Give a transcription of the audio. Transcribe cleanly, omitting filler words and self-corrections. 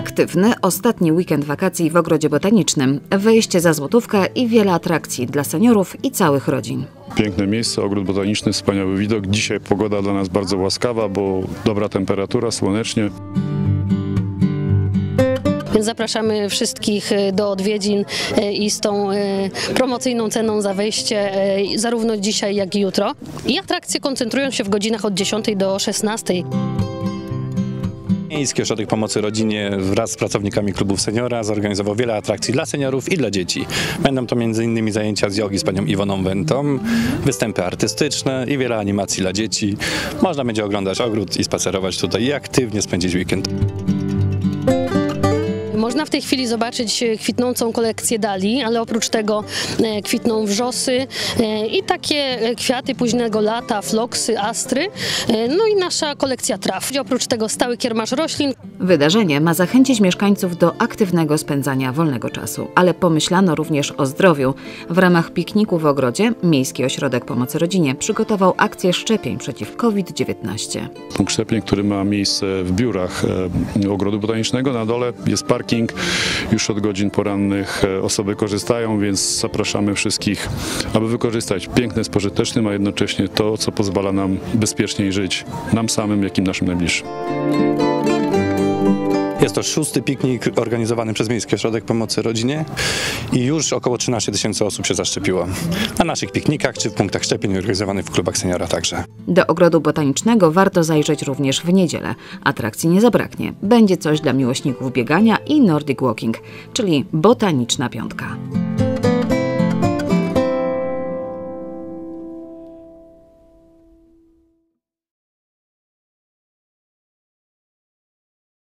aktywny, ostatni weekend wakacji w Ogrodzie Botanicznym. Wejście za złotówkę i wiele atrakcji dla seniorów i całych rodzin. Piękne miejsce, ogród botaniczny, wspaniały widok. Dzisiaj pogoda dla nas bardzo łaskawa, bo dobra temperatura, słonecznie. Zapraszamy wszystkich do odwiedzin i z tą promocyjną ceną za wejście zarówno dzisiaj, jak i jutro. I atrakcje koncentrują się w godzinach od 10 do 16. Miejski Ośrodek Pomocy Rodzinie wraz z pracownikami klubów seniora zorganizował wiele atrakcji dla seniorów i dla dzieci. Będą to m.in. zajęcia z jogi z panią Iwoną Wentą, występy artystyczne i wiele animacji dla dzieci. Można będzie oglądać ogród i spacerować tutaj i aktywnie spędzić weekend. Można w tej chwili zobaczyć kwitnącą kolekcję dali, ale oprócz tego kwitną wrzosy i takie kwiaty późnego lata, floksy, astry, no i nasza kolekcja traw. Oprócz tego stały kiermasz roślin. Wydarzenie ma zachęcić mieszkańców do aktywnego spędzania wolnego czasu, ale pomyślano również o zdrowiu. W ramach pikniku w ogrodzie Miejski Ośrodek Pomocy Rodzinie przygotował akcję szczepień przeciw COVID-19. Punkt szczepień, który ma miejsce w biurach Ogrodu Botanicznego. Na dole jest parking. Już od godzin porannych osoby korzystają, więc zapraszamy wszystkich, aby wykorzystać piękne z pożytecznym, a jednocześnie to, co pozwala nam bezpieczniej żyć, nam samym, jak i naszym najbliższym. Jest to 6. piknik organizowany przez Miejski Ośrodek Pomocy Rodzinie i już około 13 000 osób się zaszczepiło. Na naszych piknikach czy w punktach szczepień organizowanych w klubach seniora także. Do Ogrodu Botanicznego warto zajrzeć również w niedzielę. Atrakcji nie zabraknie. Będzie coś dla miłośników biegania i Nordic Walking, czyli Botaniczna Piątka.